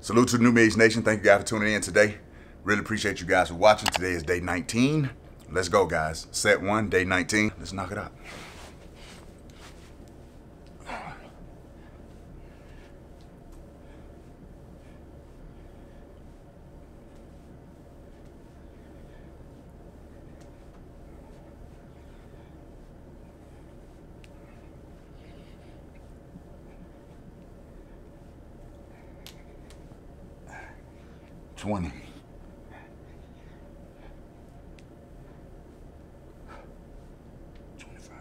Salute to New Media Nation. Thank you guys for tuning in today. Really appreciate you guys for watching. Today is day 19. Let's go, guys. Set 1, day 19. Let's knock it out. One. 25.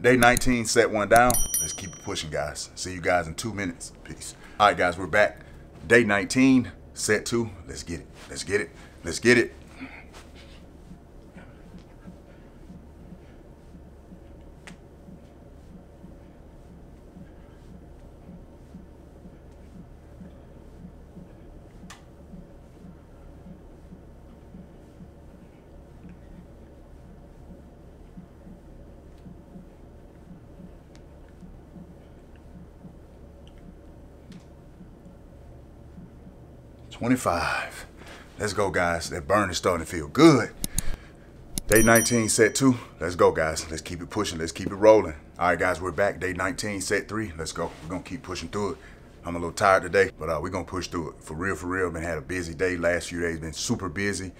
Day 19, set 1 down. Let's keep it pushing, guys. See you guys in 2 minutes. Peace. All right, guys, we're back. Day 19, set 2. Let's get it. Let's get it. Let's get it. $25. Let's go, guys. That burn is starting to feel good. Day 19, set 2. Let's go, guys. Let's keep it pushing. Let's keep it rolling. All right, guys, we're back. Day 19, set 3. Let's go. We're going to keep pushing through it. I'm a little tired today, but we're going to push through it. For real, for real. Been had a busy day. Last few days been super busy,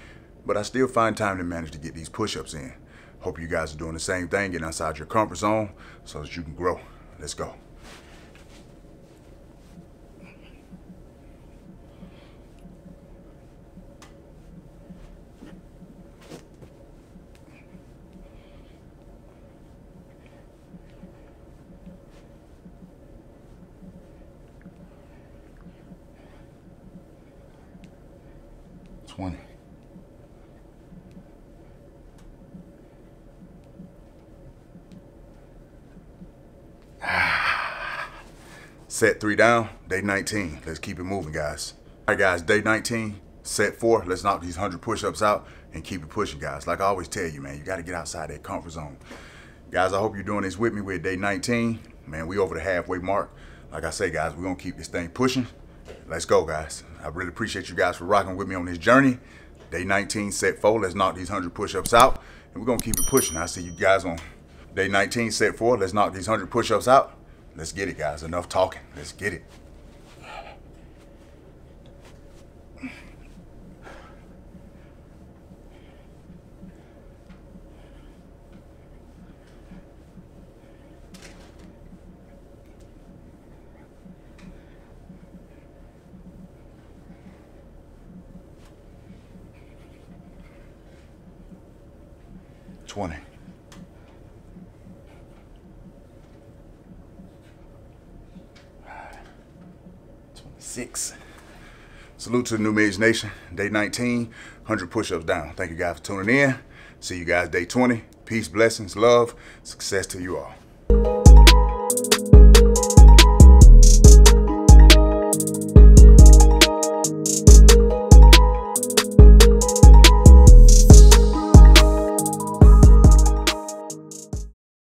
but I still find time to manage to get these push-ups in. Hope you guys are doing the same thing, getting outside your comfort zone so that you can grow. Let's go. One. 20. Set 3 down, day 19. Let's keep it moving, guys. All right, guys, day 19, set 4. Let's knock these 100 push-ups out and keep it pushing, guys. Like I always tell you, man, you got to get outside that comfort zone. Guys, I hope you're doing this with me. We're at day 19. Man, we over the halfway mark. Like I say, guys, we're going to keep this thing pushing. Let's go, guys. I really appreciate you guys for rocking with me on this journey. Day 19, set 4. Let's knock these 100 push-ups out, and we're going to keep it pushing. I'll see you guys on day 19, set 4. Let's knock these 100 push-ups out. Let's get it, guys. Enough talking. Let's get it. $20. $26. Salute to the New Media Nation. Day 19, 100 push-ups down. Thank you guys for tuning in. See you guys day 20. Peace, blessings, love, success to you all.